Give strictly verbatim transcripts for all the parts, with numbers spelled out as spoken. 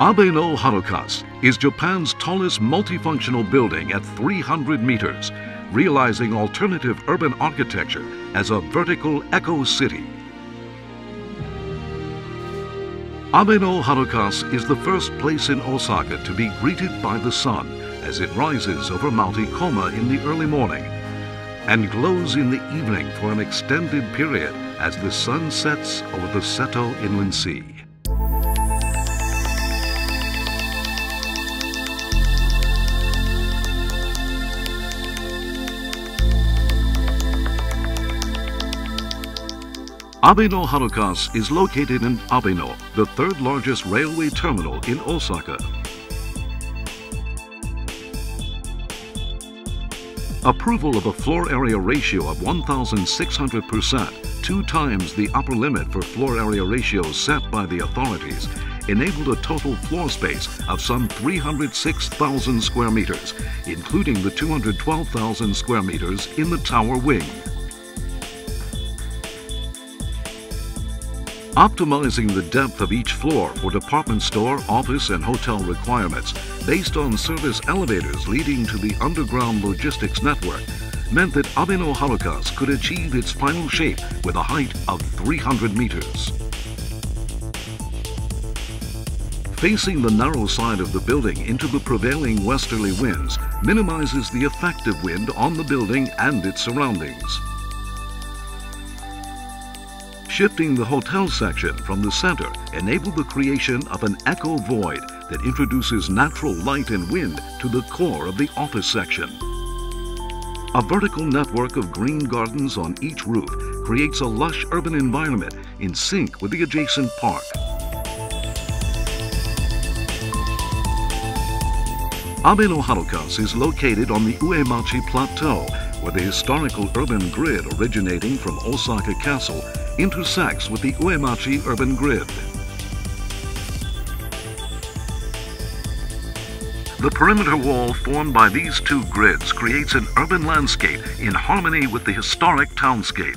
Abeno Harukas is Japan's tallest multifunctional building at three hundred meters, realizing alternative urban architecture as a vertical eco-city. Abeno Harukas is the first place in Osaka to be greeted by the sun as it rises over Mount Ikoma in the early morning and glows in the evening for an extended period as the sun sets over the Seto Inland Sea. Abeno Harukas is located in Abeno, the third largest railway terminal in Osaka. Approval of a floor area ratio of one thousand six hundred percent, two times the upper limit for floor area ratios set by the authorities, enabled a total floor space of some three hundred six thousand square meters, including the two hundred twelve thousand square meters in the tower wing. Optimizing the depth of each floor for department store, office, and hotel requirements based on service elevators leading to the underground logistics network meant that Abeno Harukas could achieve its final shape with a height of three hundred meters. Facing the narrow side of the building into the prevailing westerly winds minimizes the effect of wind on the building and its surroundings. Shifting the hotel section from the center enabled the creation of an echo void that introduces natural light and wind to the core of the office section. A vertical network of green gardens on each roof creates a lush urban environment in sync with the adjacent park. Abeno Harukas is located on the Uemachi Plateau, where the historical urban grid originating from Osaka Castle intersects with the Uemachi urban grid. The perimeter wall formed by these two grids creates an urban landscape in harmony with the historic townscape.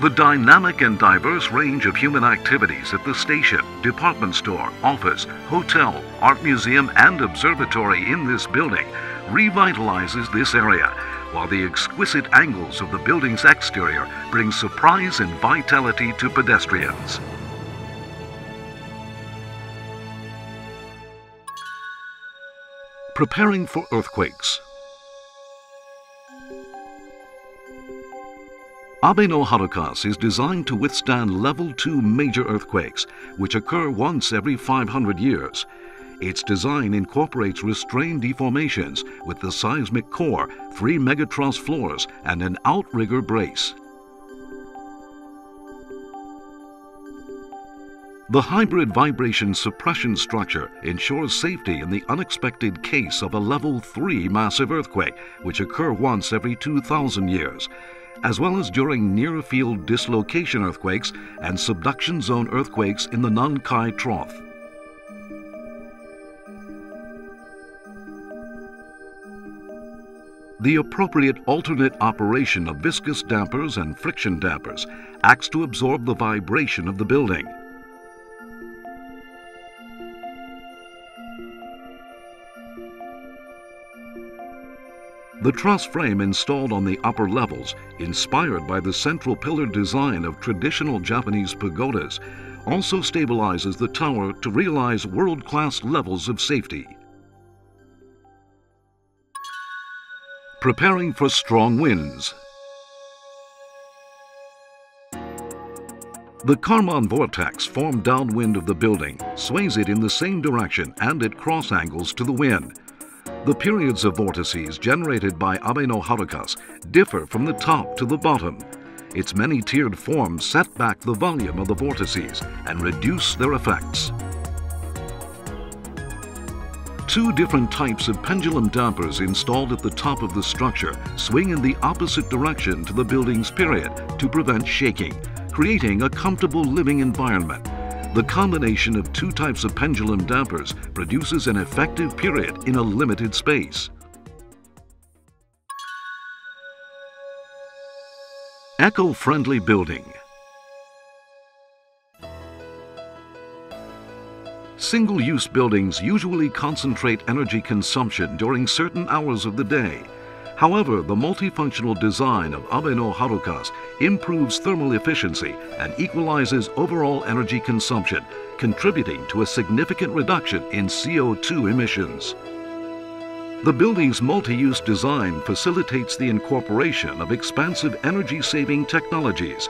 The dynamic and diverse range of human activities at the station, department store, office, hotel, art museum, and observatory in this building revitalizes this area, while the exquisite angles of the building's exterior bring surprise and vitality to pedestrians. Preparing for earthquakes. Abeno Harukas is designed to withstand level two major earthquakes, which occur once every five hundred years. Its design incorporates restrained deformations with the seismic core, three megatruss floors, and an outrigger brace. The hybrid vibration suppression structure ensures safety in the unexpected case of a level three massive earthquake, which occur once every two thousand years. As well as during near-field dislocation earthquakes and subduction zone earthquakes in the Nankai Trough. The appropriate alternate operation of viscous dampers and friction dampers acts to absorb the vibration of the building. The truss frame installed on the upper levels, inspired by the central pillar design of traditional Japanese pagodas, also stabilizes the tower to realize world-class levels of safety. Preparing for strong winds. The Karman vortex formed downwind of the building sways it in the same direction and at cross angles to the wind. The periods of vortices generated by Abeno Harukas differ from the top to the bottom. Its many tiered forms set back the volume of the vortices and reduce their effects. Two different types of pendulum dampers installed at the top of the structure swing in the opposite direction to the building's period to prevent shaking, creating a comfortable living environment. The combination of two types of pendulum dampers produces an effective period in a limited space. Eco-friendly building. Single-use buildings usually concentrate energy consumption during certain hours of the day. However, the multifunctional design of Abeno Harukas improves thermal efficiency and equalizes overall energy consumption, contributing to a significant reduction in C O two emissions. The building's multi-use design facilitates the incorporation of expansive energy-saving technologies.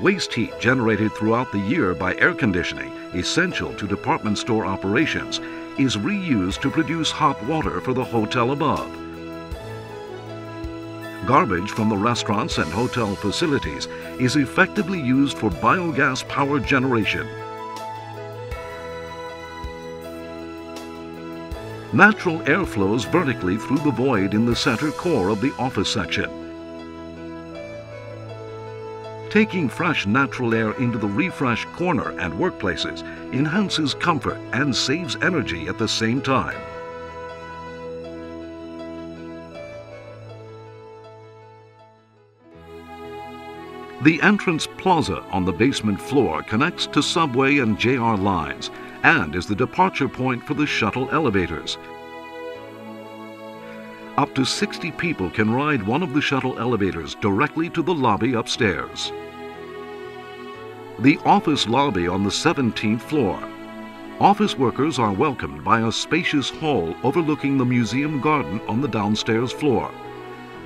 Waste heat generated throughout the year by air conditioning, essential to department store operations, is reused to produce hot water for the hotel above. Garbage from the restaurants and hotel facilities is effectively used for biogas power generation. Natural air flows vertically through the void in the center core of the office section. Taking fresh natural air into the refresh corner and workplaces enhances comfort and saves energy at the same time. The entrance plaza on the basement floor connects to subway and J R lines and is the departure point for the shuttle elevators. Up to sixty people can ride one of the shuttle elevators directly to the lobby upstairs. The office lobby on the seventeenth floor. Office workers are welcomed by a spacious hall overlooking the museum garden on the downstairs floor.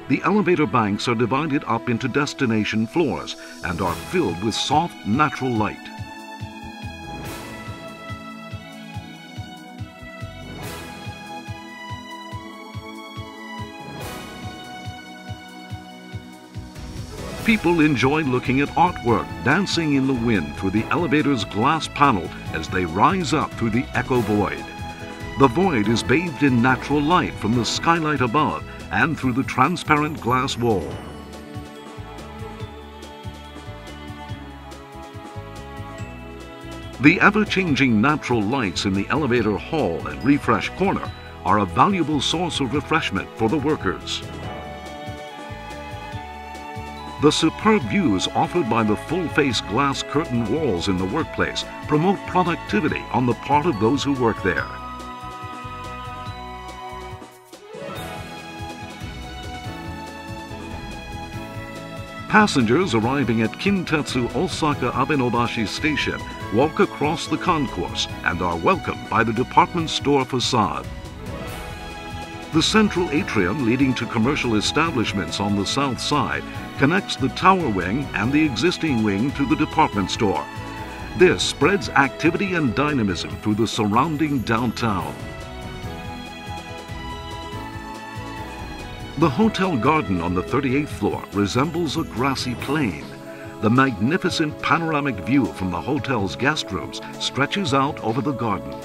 The elevator banks are divided up into destination floors and are filled with soft, natural light. People enjoy looking at artwork dancing in the wind through the elevator's glass panel as they rise up through the echo void. The void is bathed in natural light from the skylight above and through the transparent glass wall. The ever-changing natural lights in the elevator hall and refresh corner are a valuable source of refreshment for the workers. The superb views offered by the full-face glass curtain walls in the workplace promote productivity on the part of those who work there. Passengers arriving at Kintetsu Osaka Abenobashi Station walk across the concourse and are welcomed by the department store facade. The central atrium leading to commercial establishments on the south side connects the tower wing and the existing wing to the department store. This spreads activity and dynamism through the surrounding downtown. The hotel garden on the thirty-eighth floor resembles a grassy plain. The magnificent panoramic view from the hotel's guest rooms stretches out over the garden.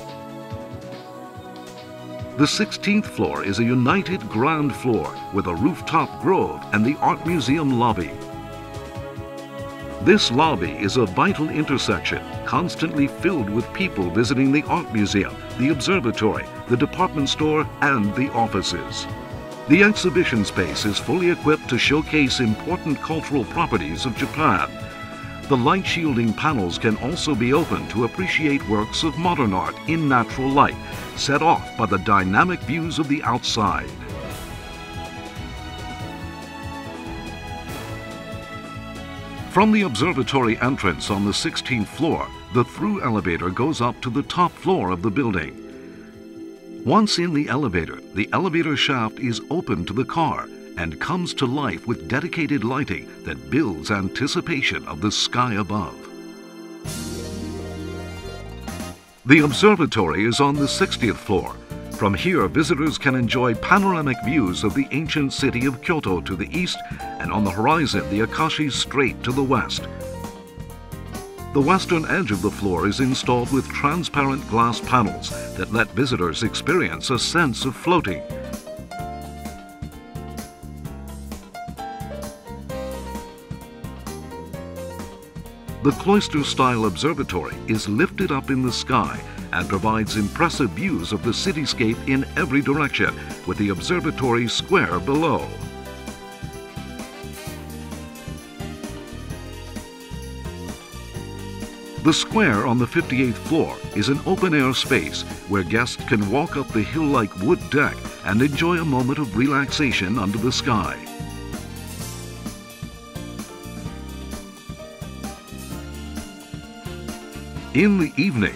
The sixteenth floor is a united ground floor with a rooftop grove and the Art Museum lobby. This lobby is a vital intersection, constantly filled with people visiting the Art Museum, the observatory, the department store, and the offices. The exhibition space is fully equipped to showcase important cultural properties of Japan. The light shielding panels can also be opened to appreciate works of modern art in natural light, set off by the dynamic views of the outside. From the observatory entrance on the sixteenth floor, the through elevator goes up to the top floor of the building. Once in the elevator, the elevator shaft is opened to the car and comes to life with dedicated lighting that builds anticipation of the sky above. The observatory is on the sixtieth floor. From here, visitors can enjoy panoramic views of the ancient city of Kyoto to the east and on the horizon, the Akashi Strait to the west. The western edge of the floor is installed with transparent glass panels that let visitors experience a sense of floating. The cloister-style observatory is lifted up in the sky and provides impressive views of the cityscape in every direction, with the observatory square below. The square on the fifty-eighth floor is an open-air space where guests can walk up the hill-like wood deck and enjoy a moment of relaxation under the sky. In the evening,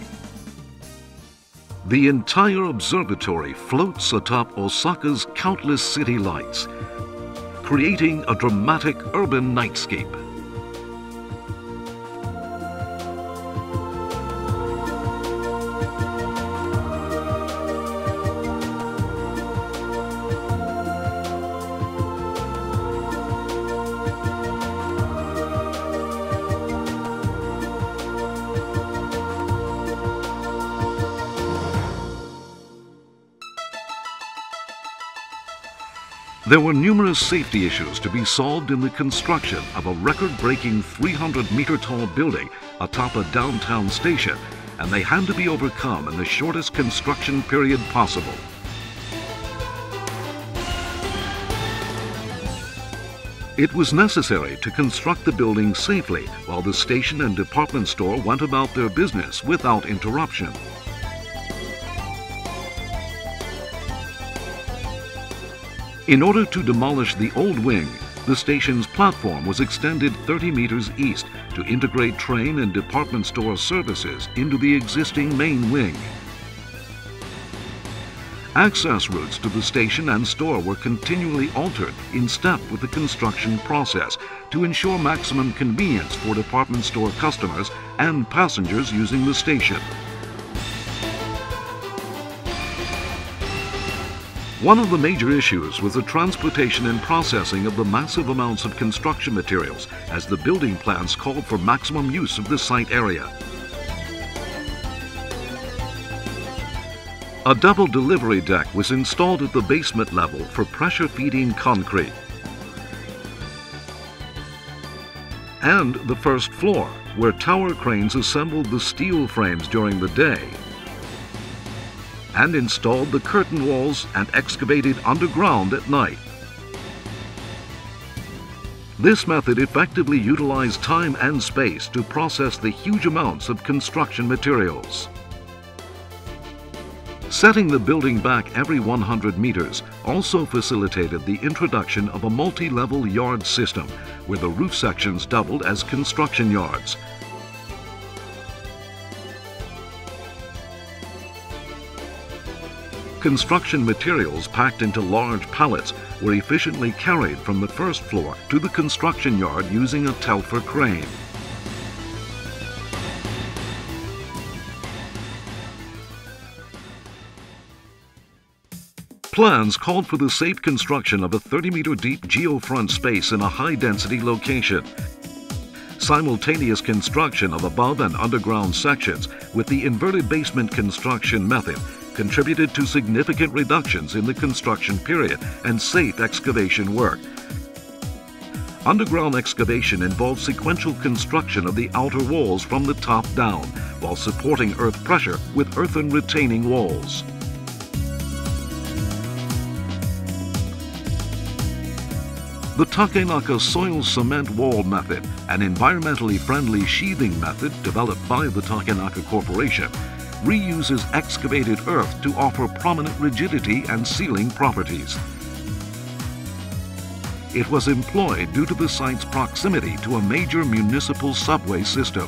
the entire observatory floats atop Osaka's countless city lights, creating a dramatic urban nightscape. There were numerous safety issues to be solved in the construction of a record-breaking three hundred meter tall building atop a downtown station, and they had to be overcome in the shortest construction period possible. It was necessary to construct the building safely while the station and department store went about their business without interruption. In order to demolish the old wing, the station's platform was extended thirty meters east to integrate train and department store services into the existing main wing. Access routes to the station and store were continually altered in step with the construction process to ensure maximum convenience for department store customers and passengers using the station. One of the major issues was the transportation and processing of the massive amounts of construction materials, as the building plans called for maximum use of the site area. A double delivery deck was installed at the basement level for pressure feeding concrete. And the first floor, where tower cranes assembled the steel frames during the day, and installed the curtain walls and excavated underground at night. This method effectively utilized time and space to process the huge amounts of construction materials. Setting the building back every one hundred meters also facilitated the introduction of a multi-level yard system, where the roof sections doubled as construction yards. Construction materials packed into large pallets were efficiently carried from the first floor to the construction yard using a Telfer crane. Plans called for the safe construction of a thirty meter deep geofront space in a high-density location. Simultaneous construction of above and underground sections with the inverted basement construction method contributed to significant reductions in the construction period and safe excavation work. Underground excavation involved sequential construction of the outer walls from the top down, while supporting earth pressure with earthen retaining walls. The Takenaka Soil Cement Wall Method, an environmentally friendly sheathing method developed by the Takenaka Corporation, reuses excavated earth to offer prominent rigidity and sealing properties. It was employed due to the site's proximity to a major municipal subway system.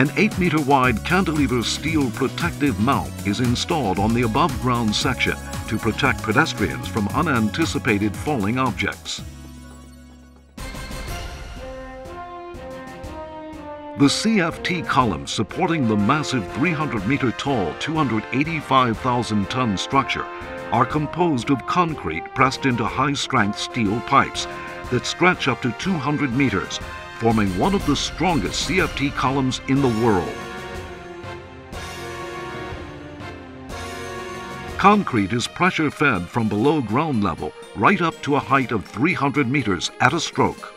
An eight meter wide cantilever steel protective mount is installed on the above-ground section to protect pedestrians from unanticipated falling objects. The C F T columns supporting the massive three hundred meter tall, two hundred eighty-five thousand ton structure are composed of concrete pressed into high-strength steel pipes that stretch up to two hundred meters, forming one of the strongest C F T columns in the world. Concrete is pressure-fed from below ground level right up to a height of three hundred meters at a stroke.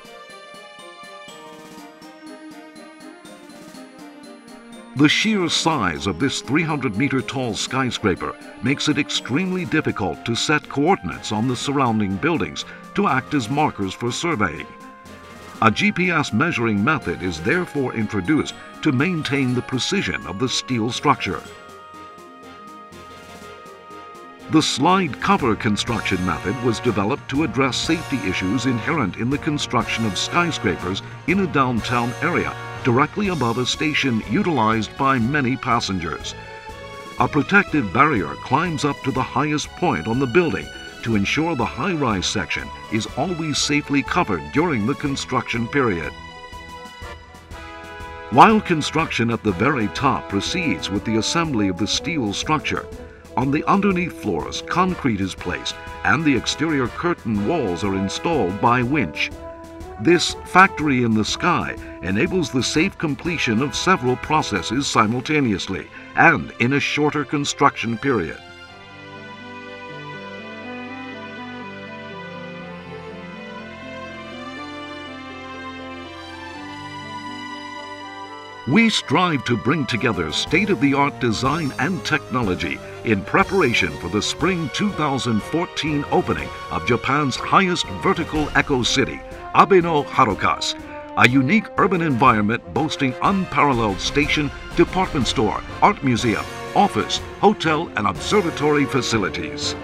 The sheer size of this three hundred meter tall skyscraper makes it extremely difficult to set coordinates on the surrounding buildings to act as markers for surveying. A G P S measuring method is therefore introduced to maintain the precision of the steel structure. The slide cover construction method was developed to address safety issues inherent in the construction of skyscrapers in a downtown area directly above a station utilized by many passengers. A protective barrier climbs up to the highest point on the building to ensure the high-rise section is always safely covered during the construction period. While construction at the very top proceeds with the assembly of the steel structure, on the underneath floors concrete is placed and the exterior curtain walls are installed by winch. This factory in the sky enables the safe completion of several processes simultaneously and in a shorter construction period. We strive to bring together state-of-the-art design and technology in preparation for the spring two thousand fourteen opening of Japan's highest vertical eco-city, Abeno Harukas, a unique urban environment boasting unparalleled station, department store, art museum, office, hotel, and observatory facilities.